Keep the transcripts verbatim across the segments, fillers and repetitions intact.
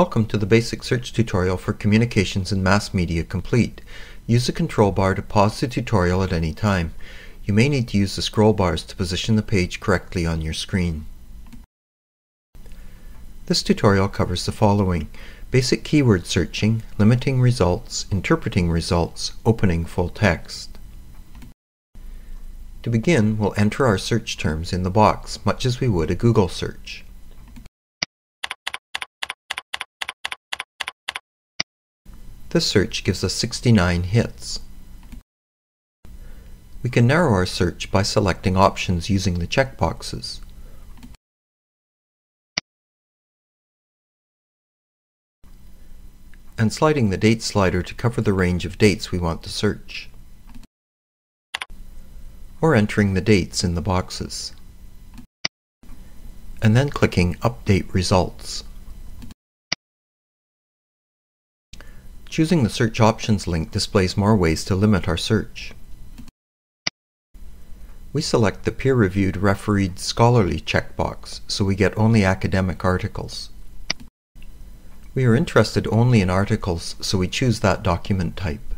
Welcome to the basic search tutorial for Communications and Mass Media Complete. Use the control bar to pause the tutorial at any time. You may need to use the scroll bars to position the page correctly on your screen. This tutorial covers the following: basic keyword searching, limiting results, interpreting results, opening full text. To begin, we'll enter our search terms in the box, much as we would a Google search. This search gives us sixty-nine hits. We can narrow our search by selecting options using the checkboxes. And sliding the date slider to cover the range of dates we want to search, or entering the dates in the boxes, and then clicking Update Results. Choosing the Search Options link displays more ways to limit our search. We select the Peer-Reviewed Refereed Scholarly checkbox, so we get only academic articles. We are interested only in articles, so we choose that document type.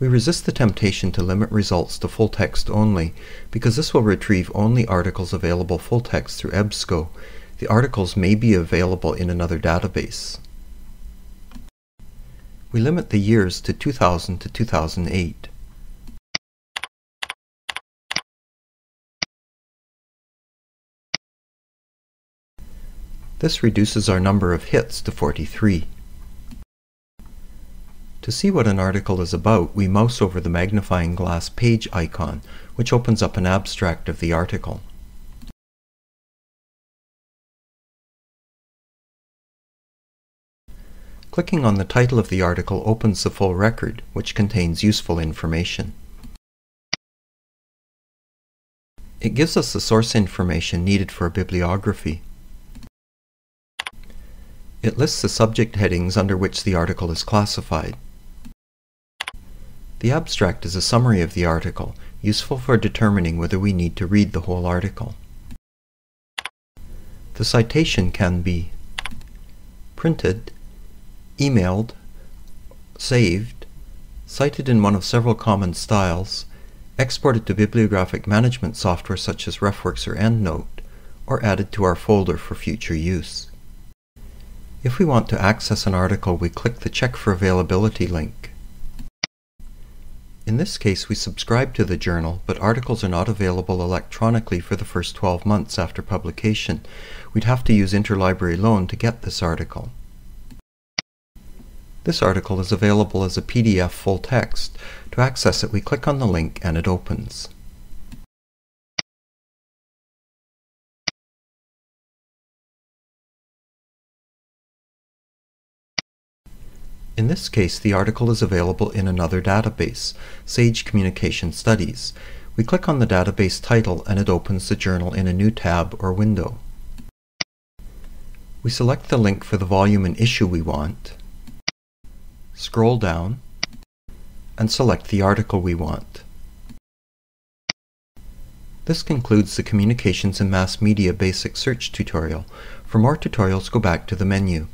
We resist the temptation to limit results to full text only, because this will retrieve only articles available full text through EBSCO. The articles may be available in another database. We limit the years to two thousand to two thousand eight. This reduces our number of hits to forty-three. To see what an article is about, we mouse over the magnifying glass page icon, which opens up an abstract of the article. Clicking on the title of the article opens the full record, which contains useful information. It gives us the source information needed for a bibliography. It lists the subject headings under which the article is classified. The abstract is a summary of the article, useful for determining whether we need to read the whole article. The citation can be printed, emailed, saved, cited in one of several common styles, exported to bibliographic management software such as RefWorks or EndNote, or added to our folder for future use. If we want to access an article, we click the Check for Availability link. In this case, we subscribe to the journal, but articles are not available electronically for the first twelve months after publication. We'd have to use Interlibrary Loan to get this article. This article is available as a P D F full text. To access it, we click on the link and it opens. In this case, the article is available in another database, Sage Communication Studies. We click on the database title and it opens the journal in a new tab or window. We select the link for the volume and issue we want, scroll down, and select the article we want. This concludes the Communications and Mass Media Basic Search tutorial. For more tutorials, go back to the menu.